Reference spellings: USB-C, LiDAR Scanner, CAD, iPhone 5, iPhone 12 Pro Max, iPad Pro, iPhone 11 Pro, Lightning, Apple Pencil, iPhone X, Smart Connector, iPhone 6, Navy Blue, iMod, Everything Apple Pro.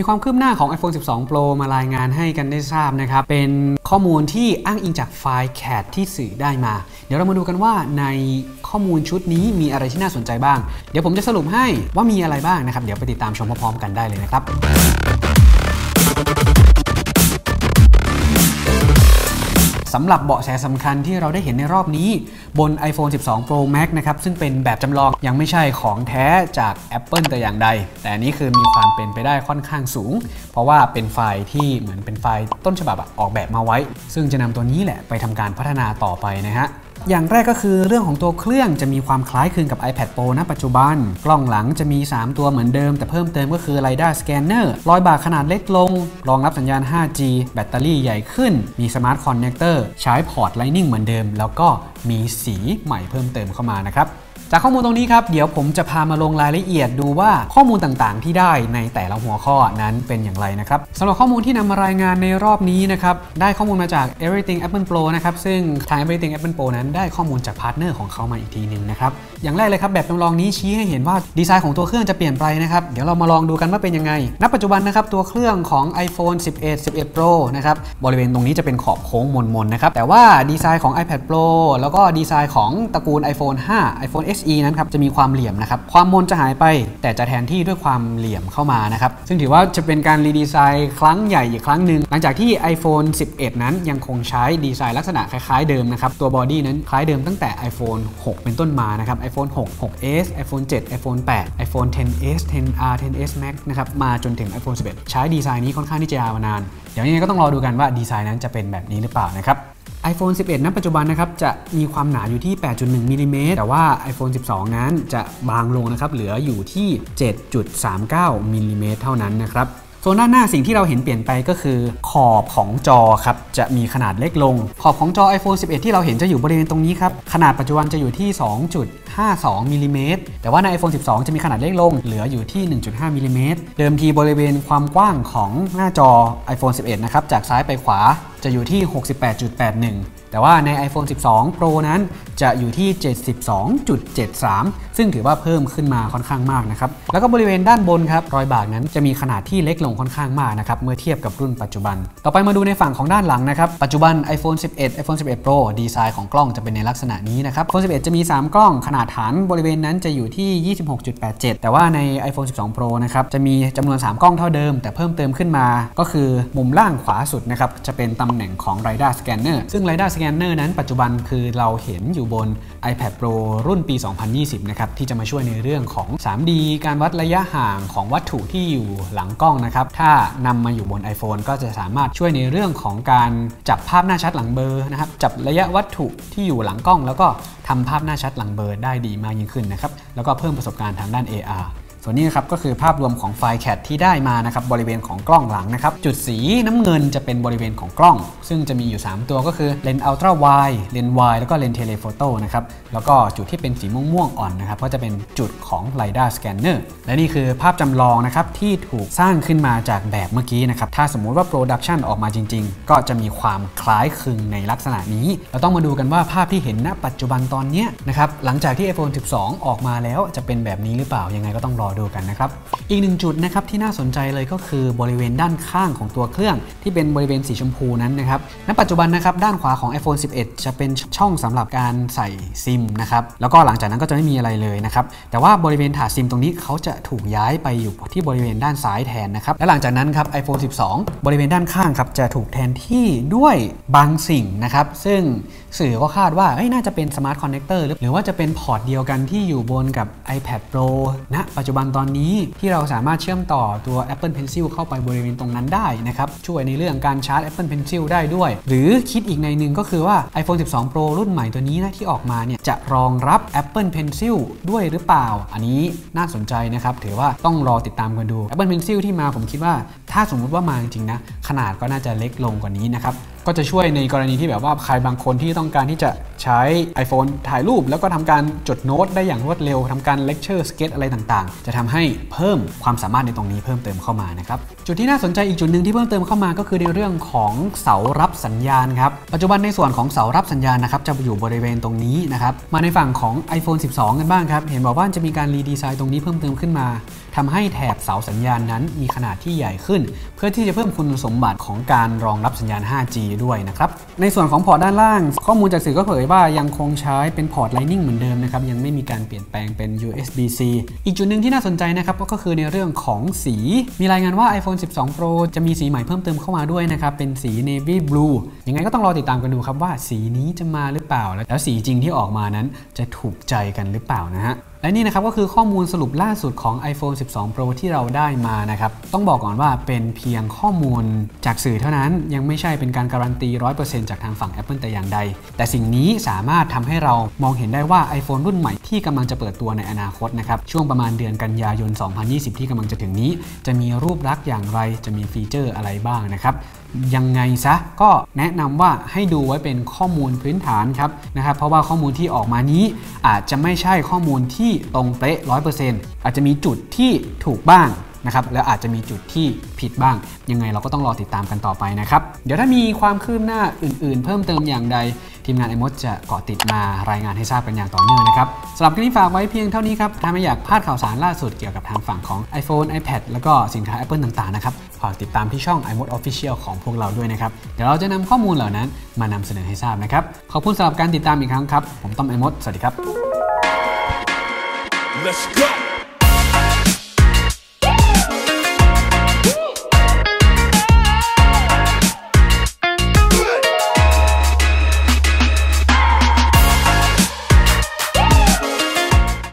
มีความคืบหน้าของ iPhone 12 Pro มารายงานให้กันได้ทราบนะครับเป็นข้อมูลที่อ้างอิงจากไฟล์ CAD ที่สื่อได้มาเดี๋ยวเรามาดูกันว่าในข้อมูลชุดนี้มีอะไรที่น่าสนใจบ้างเดี๋ยวผมจะสรุปให้ว่ามีอะไรบ้างนะครับเดี๋ยวไปติดตามชมพร้อมๆกันได้เลยนะครับสำหรับเบาะแสสำคัญที่เราได้เห็นในรอบนี้บน iPhone 12 Pro Max นะครับซึ่งเป็นแบบจำลองยังไม่ใช่ของแท้จาก Apple แต่อย่างใดแต่นี้คือมีความเป็นไปได้ค่อนข้างสูงเพราะว่าเป็นไฟล์ที่เหมือนเป็นไฟล์ต้นฉบับออกแบบมาไว้ซึ่งจะนำตัวนี้แหละไปทำการพัฒนาต่อไปนะฮะอย่างแรกก็คือเรื่องของตัวเครื่องจะมีความคล้ายคลึงกับ iPad Pro ณปัจจุบันกล้องหลังจะมี3ตัวเหมือนเดิมแต่เพิ่มเติมก็คือ LiDAR Scanner รอยบากขนาดเล็กลงรองรับสัญญาณ 5G แบตเตอรี่ใหญ่ขึ้นมี Smart Connector ใช้พอร์ต Lightning เหมือนเดิมแล้วก็มีสีใหม่เพิ่มเติมเข้ามานะครับจากข้อมูลตรงนี้ครับเดี๋ยวผมจะพามาลงรายละเอียดดูว่าข้อมูลต่างๆที่ได้ในแต่ละหัวข้อนั้นเป็นอย่างไรนะครับสำหรับข้อมูลที่นำมารายงานในรอบนี้นะครับได้ข้อมูลมาจาก Everything Apple Pro นะครับซึ่งทาง Everything Apple Pro นั้นได้ข้อมูลจากพาร์ทเนอร์ของเขามาอีกทีนึงนะครับอย่างแรกเลยครับแบบจำลองนี้ชี้ให้เห็นว่าดีไซน์ของตัวเครื่องจะเปลี่ยนไปนะครับเดี๋ยวเรามาลองดูกันว่าเป็นยังไงณปัจจุบันนะครับตัวเครื่องของ iPhone 11 11 Pro นะครับบริเวณตรงนี้จะเป็นขอบโค้งมนๆนะครับแต่ว่าดีไซน์ของ iPad Pro แล้วก็ดีไซน์ของตระกูล iPhone 5 iPhone Xนั้นครับจะมีความเหลี่ยมนะครับความมนจะหายไปแต่จะแทนที่ด้วยความเหลี่ยมเข้ามานะครับซึ่งถือว่าจะเป็นการรีดีไซน์ครั้งใหญ่อีกครั้งหนึ่งหลังจากที่ iPhone 11 นั้นยังคงใช้ดีไซน์ลักษณะคล้ายๆเดิมนะครับตัวบอดี้นั้นคล้ายเดิมตั้งแต่ iPhone 6 เป็นต้นมานะครับ iPhone 6 6s iPhone 7 iPhone 8 iPhone 10s 10r 10s Max นะครับมาจนถึง iPhone 11 ใช้ดีไซน์นี้ค่อนข้างที่จะยาวนานเดี๋ยวยังไงก็ต้องรอดูกันว่าดีไซน์นั้นจะเป็นแบบนี้หรือเปล่านะครับiPhone 11 ณ ปัจจุบันนะครับจะมีความหนาอยู่ที่ 8.1 มิลลิเมตรแต่ว่า iPhone 12 นั้นจะบางลงนะครับเหลืออยู่ที่ 7.39 มิลลิเมตรเท่านั้นนะครับส่วนด้านหน้าสิ่งที่เราเห็นเปลี่ยนไปก็คือขอบของจอครับจะมีขนาดเล็กลงขอบของจอ iPhone 11 ที่เราเห็นจะอยู่บริเวณตรงนี้ครับขนาดปัจจุบันจะอยู่ที่ 2.52 มิลลิเมตรแต่ว่าใน iPhone 12 จะมีขนาดเล็กลงเหลืออยู่ที่ 1.5 มิลลิเมตรเดิมทีบริเวณความกว้างของหน้าจอ iPhone 11 นะครับจากซ้ายไปขวาจะอยู่ที่ 68.81แต่ว่าใน iPhone 12 Pro นั้นจะอยู่ที่ 72.73 ซึ่งถือว่าเพิ่มขึ้นมาค่อนข้างมากนะครับแล้วก็บริเวณด้านบนครับรอยบากนั้นจะมีขนาดที่เล็กลงค่อนข้างมากนะครับเมื่อเทียบกับรุ่นปัจจุบันต่อไปมาดูในฝั่งของด้านหลังนะครับปัจจุบัน iPhone 11 iPhone 11 Pro ดีไซน์ของกล้องจะเป็นในลักษณะนี้นะครับ iPhone 11 จะมี3กล้องขนาดฐานบริเวณนั้นจะอยู่ที่ 26.87 แต่ว่าใน iPhone 12 Pro นะครับจะมีจำนวน3กล้องเท่าเดิมแต่เพิ่มเติมขึ้นมาก็คือมุมล่างขวาสุดนะครับจะเป็นตำแหน่งของ LiDAR Scanner ซึ่ง LiDAR Scanner นั้นปัจจุบันคือเราเห็นอยู่บน iPad Pro รุ่นปี 2020 นะครับที่จะมาช่วยในเรื่องของ 3D การวัดระยะห่างของวัตถุที่อยู่หลังกล้องนะครับถ้านำมาอยู่บน iPhone ก็จะสามารถช่วยในเรื่องของการจับภาพหน้าชัดหลังเบอร์นะครับจับระยะวัตถุที่อยู่หลังกล้องแล้วก็ทำภาพหน้าชัดหลังเบอร์ได้ดีมากยิ่งขึ้นนะครับแล้วก็เพิ่มประสบการณ์ทางด้าน ARส่วนนี้นะครับก็คือภาพรวมของไฟล์ CAD ที่ได้มานะครับบริเวณของกล้องหลังนะครับจุดสีน้ำเงินจะเป็นบริเวณของกล้องซึ่งจะมีอยู่3ตัวก็คือเลนส์อัลตร้าไวด์เลนส์ไวด์แล้วก็เลนส์เทเลโฟโต้นะครับแล้วก็จุดที่เป็นสีม่วงๆอ่อนนะครับก็จะเป็นจุดของ LiDAR Scanner และนี่คือภาพจำลองนะครับที่ถูกสร้างขึ้นมาจากแบบเมื่อกี้นะครับถ้าสมมุติว่าโปรดักชันออกมาจริงๆก็จะมีความคล้ายคลึงในลักษณะนี้เราต้องมาดูกันว่าภาพที่เห็นณปัจจุบันตอนนี้นะครับหลังจากที่ iPhone 12 ออกมาแล้วจะเป็นแบบนี้หรือเปล่ายังไงก็ต้องรอดูกันนะครับอีกหนึ่งจุดนะครับที่น่าสนใจเลยก็คือบริเวณด้านข้างของตัวเครื่องที่เป็นบริเวณสีชมพูนั้นนะครับณปัจจุบันนะครับด้านขวาของ iPhone 11 จะเป็นช่องสำหรับการใส่ซิมนะครับแล้วก็หลังจากนั้นก็จะไม่มีอะไรเลยนะครับแต่ว่าบริเวณถาดซิมตรงนี้เขาจะถูกย้ายไปอยู่ที่บริเวณด้านซ้ายแทนนะครับและหลังจากนั้นครับ iPhone 12 บริเวณด้านข้างครับจะถูกแทนที่ด้วยบางสิ่งนะครับซึ่งสื่อก็คาดว่าน่าจะเป็น Smart Connector หรือว่าจะเป็นพอร์ตเดียวกันที่อยู่บนกับ iPad Pro ณปัจจุบันตอนนี้ที่เราสามารถเชื่อมต่อตัว Apple Pencil เข้าไปบริเวณตรงนั้นได้นะครับช่วยในเรื่องการชาร์จ Apple Pencil ได้ด้วยหรือคิดอีกในหนึ่งก็คือว่า iPhone 12 Pro รุ่นใหม่ตัวนี้นะที่ออกมาเนี่ยจะรองรับ Apple Pencil ด้วยหรือเปล่าอันนี้น่าสนใจนะครับถือว่าต้องรอติดตามกันดู Apple Pencil ที่มาผมคิดว่าถ้าสมมุติว่ามาจริงๆนะขนาดก็น่าจะเล็กลงกว่านี้นะครับก็จะช่วยในกรณีที่แบบว่าใครบางคนที่ต้องการที่จะ ใช้ iPhone ถ่ายรูปแล้วก็ทำการจดโน้ตได้อย่างรวดเร็วทำการเลคเชอร์สเก็ตอะไรต่างๆจะทำให้เพิ่มความสามารถในตรงนี้เพิ่มเติมเข้ามานะครับจุดที่น่าสนใจอีกจุดหนึ่งที่เพิ่มเติมเข้ามาก็คือในเรื่องของเสารับสัญญาณครับปัจจุบันในส่วนของเสารับสัญญาณนะครับจะอยู่บริเวณตรงนี้นะครับมาในฝั่งของ iPhone 12 กันบ้างครับเห็นบอกว่าจะมีการรีดีไซน์ตรงนี้เพิ่มเติมขึ้นมาทำให้แถบเสาสัญญาณนั้นมีขนาดที่ใหญ่ขึ้นเพื่อที่จะเพิ่มคุณสมบัติของการรองรับสัญญาณ 5G ด้วยนะครับในส่วนของพอร์ตด้านล่างข้อมูลจากสื่อก็เผยว่ายังคงใช้เป็นพอร์ต Lightning เหมือนเดิมนะครับยังไม่มีการเปลี่ยนแปลงเป็น USB-C อีกจุดหนึ่งที่น่าสนใจนะครับก็คือในเรื่องของสีมีรายงานว่า iPhone 12 Pro จะมีสีใหม่เพิ่มเติมเข้ามาด้วยนะครับเป็นสี Navy Blue ยังไงก็ต้องรอติดตามกันดูครับว่าสีนี้จะมาหรือเปล่าแล้วสีจริงที่ออกมานั้นจะถูกใจกันหรือเปล่านะฮะและนี่นะครับก็คือข้อมูลสรุปล่าสุดของ iPhone 12 Pro ที่เราได้มานะครับต้องบอกก่อนว่าเป็นเพียงข้อมูลจากสื่อเท่านั้นยังไม่ใช่เป็นการการันตี 100% จากทางฝั่ง Apple แต่อย่างใดแต่สิ่งนี้สามารถทำให้เรามองเห็นได้ว่า iPhone รุ่นใหม่ที่กำลังจะเปิดตัวในอนาคตนะครับช่วงประมาณเดือนกันยายน 2020 ที่กำลังจะถึงนี้จะมีรูปลักษณ์อย่างไรจะมีฟีเจอร์อะไรบ้างนะครับยังไงซะก็แนะนำว่าให้ดูไว้เป็นข้อมูลพื้นฐานครับนะครับเพราะว่าข้อมูลที่ออกมานี้อาจจะไม่ใช่ข้อมูลที่ตรงเป๊ะ 100% อาจจะมีจุดที่ถูกบ้างนะครับแล้วอาจจะมีจุดที่ผิดบ้างยังไงเราก็ต้องรอติดตามกันต่อไปนะครับเดี๋ยวถ้ามีความคืบหน้าอื่นๆเพิ่มเติมอย่างใดทีมงาน iMod จะเกาะติดมารายงานให้ทราบกันอย่างต่อเนื่องนะครับสำหรับคลิปนี้ฝากไว้เพียงเท่านี้ครับถ้าไม่อยากพลาดข่าวสารล่าสุดเกี่ยวกับทางฝั่งของ iPhone iPad แล้วก็สินค้า Apple ต่างๆนะครับฝากติดตามที่ช่อง iMod Official ของพวกเราด้วยนะครับเดี๋ยวเราจะนำข้อมูลเหล่านั้นมานำเสนอให้ทราบนะครับขอบคุณสำหรับการติดตามอีกครั้งครับผมต้อม iMod สวัสดีครับ